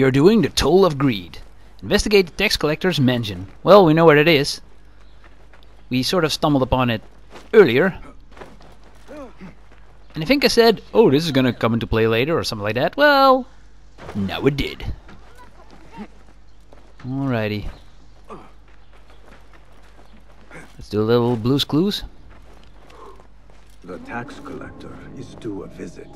We are doing the Toll of Greed. Investigate the Tax Collector's Mansion. Well, we know where it is. We sort of stumbled upon it earlier. And I think I said, oh, this is gonna come into play later or something like that. Well, now it did. Alrighty. Let's do a little Blue's Clues. The tax collector is due a visit.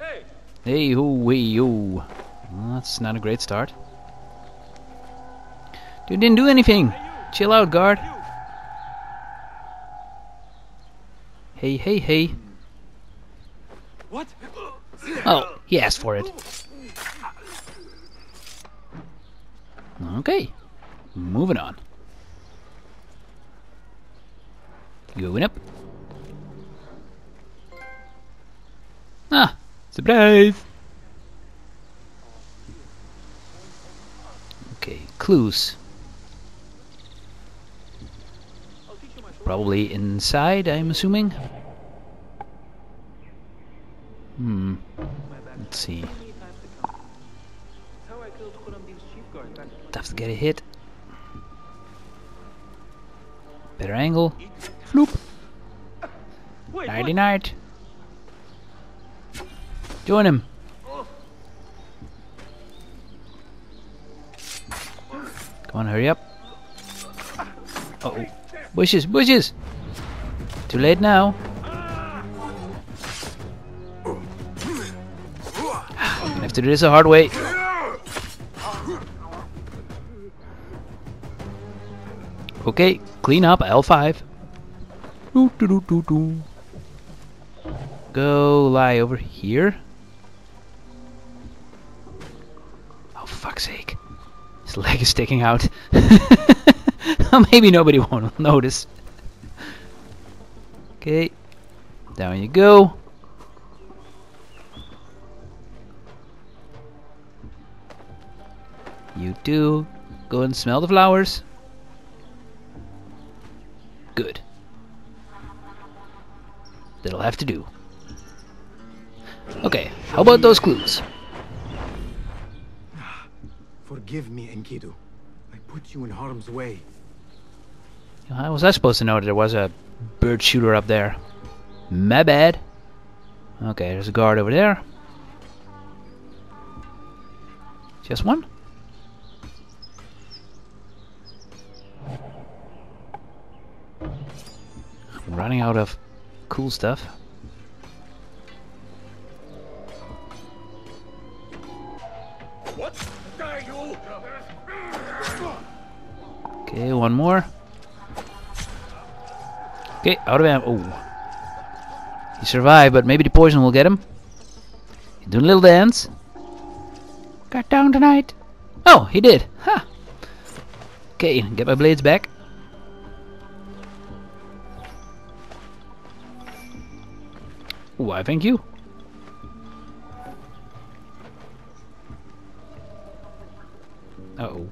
Hey! Hey ho, hey ho. Well, that's not a great start. Dude didn't do anything. Chill out, guard. Hey, hey, hey. What? Oh, he asked for it. Okay. Moving on. Going up. Ah, surprise! Okay, clues. Probably inside, I'm assuming. Let's see. Tough to get a hit. Better angle. Floop. Nighty night. Join him. Come on, hurry up. Uh-oh. Bushes, bushes! Too late now. Gonna have to do this the hard way. Okay, clean up L5. Doo, doo, doo, doo, doo. Go lie over here. Oh, fuck's sake. His leg is sticking out. Maybe nobody won't notice. Okay. Down you go. You too. Go and smell the flowers. Good. That'll have to do. Okay, how about those clues? Forgive me, Enkidu. I put you in harm's way. How was I supposed to know that there was a bird shooter up there? My bad. Okay, there's a guard over there. Just one? I'm running out of cool stuff. What? Okay, one more. Okay, out of ammo. Oh. He survived, but maybe the poison will get him. He's doing a little dance. Got down tonight. Oh, he did. Ha! Huh. Okay, get my blades back. Why, thank you. Uh-oh.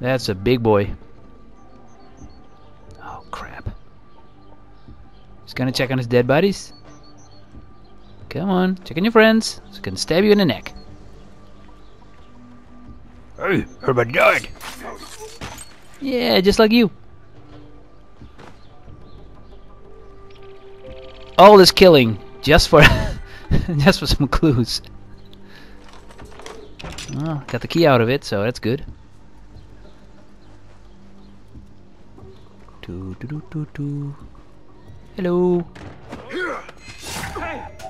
That's a big boy. Oh, crap. He's gonna check on his dead bodies. Come on, check on your friends. So he can stab you in the neck. Hey, Herbert died! Yeah, just like you. All this killing. Just for just for some clues. Well, got the key out of it, so that's good. Doo, doo, doo, doo, doo. Hello.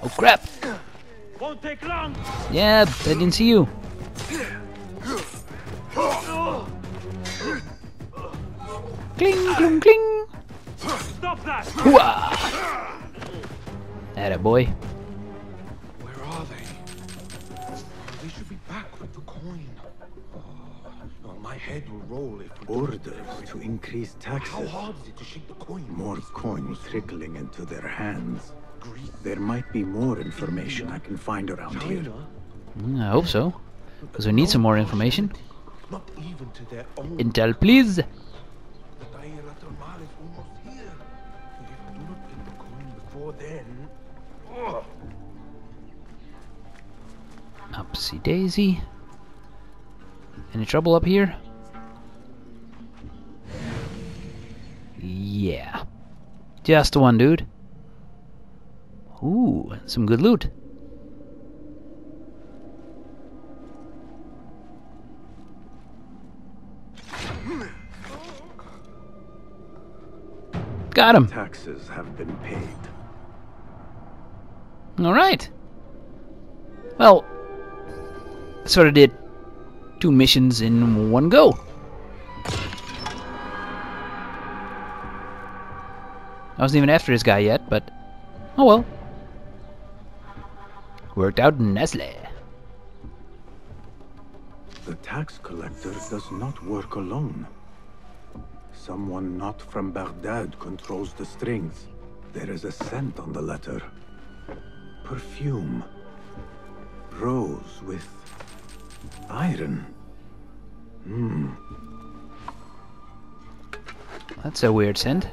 Oh crap! Won't take long. Yeah, I didn't see you. Cling, cling, cling. Stop that! Hooah! Atta boy. Where are they? They should be back with the coin. Oh, my head will roll if orders to increase taxes. How hard is it to shake the coin? More coins trickling into their hands. Greece. There might be more information I can find around here. I hope so, because we need some more information. Not even to their own. Intel, please. Then upsy daisy. Any trouble up here? Yeah. Just one, dude. Ooh, some good loot. Got him. Taxes have been paid. All right. Well, sort of did two missions in one go. I wasn't even after this guy yet, but oh well. Worked out nicely. The tax collector does not work alone. Someone not from Baghdad controls the strings. There is a scent on the letter. Perfume. Rose with iron. Hmm. That's a weird scent.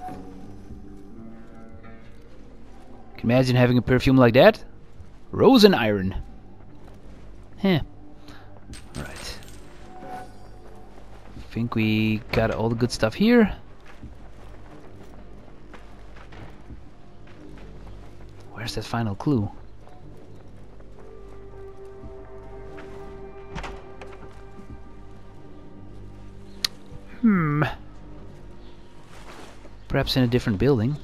Can you imagine having a perfume like that? Rose and iron. Huh. Alright. I think we got all the good stuff here. Where's that final clue? Hmm. Perhaps in a different building.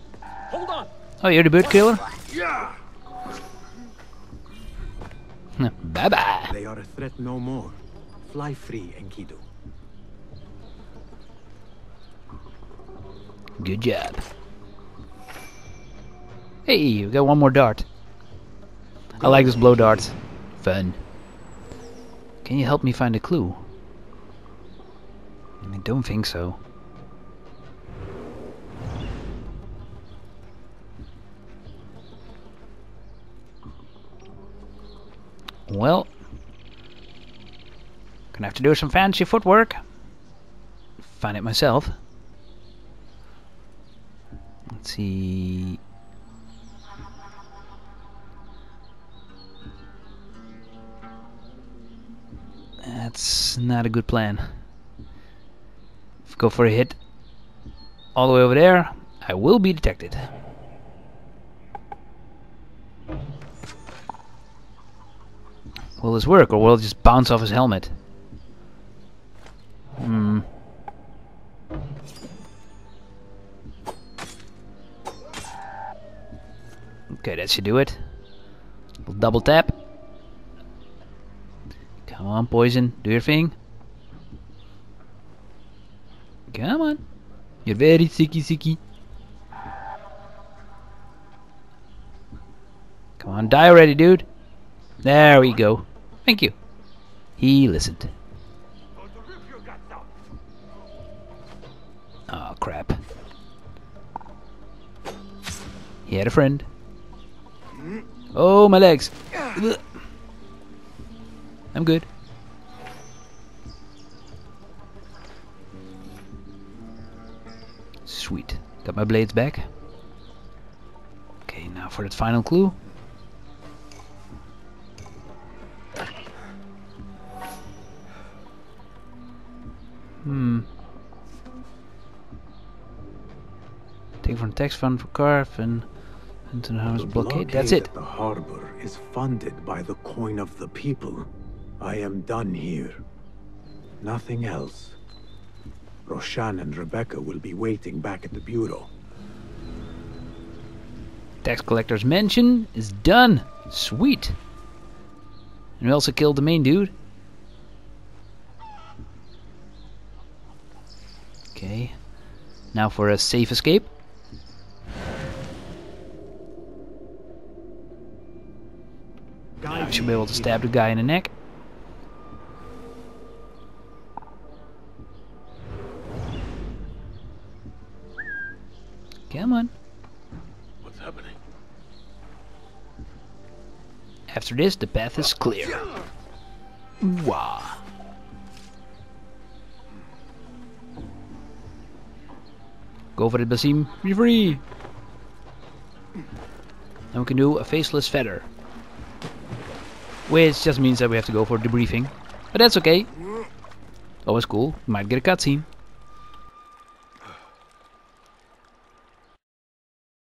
Hold on. Oh, you're the bird killer? Yeah. Bye bye. They are a threat no more. Fly free, Enkidu. Good job. Hey, we got one more dart. I like this blow darts. Fun. Can you help me find a clue? I don't think so. Well, gonna have to do some fancy footwork. Find it myself. Let's see. That's not a good plan. If I go for a hit all the way over there, I will be detected. Will this work, or will it just bounce off his helmet? Hmm. Okay, that should do it. Little double tap. Come on, poison, do your thing. Come on. You're very sicky. Come on, die already, dude. There we go. Thank you. He listened. Oh, crap. He had a friend. Oh, my legs. I'm good. Sweet. Got my blades back. Okay, now for that final clue. Hmm. Take from tax fund for Carf and Henton House blockade. That's it. The harbor is funded by the coin of the people. I am done here. Nothing else. Roshan and Rebecca will be waiting back at the bureau. Tax Collector's Mansion is done. Sweet. And we also killed the main dude. Okay, now for a safe escape. I should be able to stab the guy in the neck. Come on. What's happening? After this, the path is clear. Wow. Go for it, Basim. Be free! Now we can do a faceless feather. Which just means that we have to go for debriefing. But that's okay. Always cool. Might get a cutscene.